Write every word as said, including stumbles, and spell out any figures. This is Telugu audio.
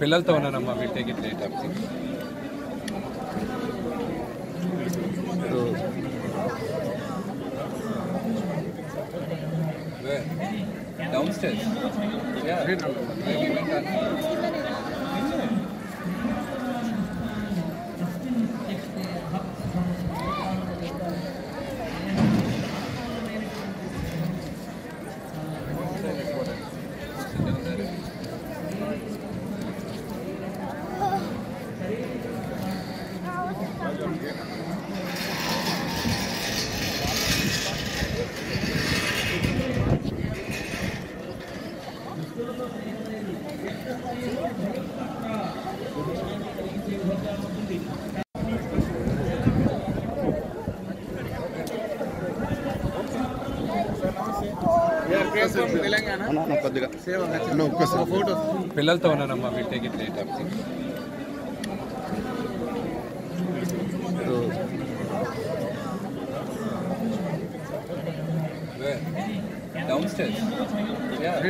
పిల్లలతో ఉన్నానమ్మా వీటికి డౌన్ స్టేర్స్ పిల్లలతో ఉన్నానమ్మా వీటికి డౌన్ స్టేర్స్